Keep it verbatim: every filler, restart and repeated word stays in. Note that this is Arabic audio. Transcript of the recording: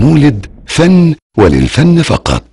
المولد فن وللفن فقط.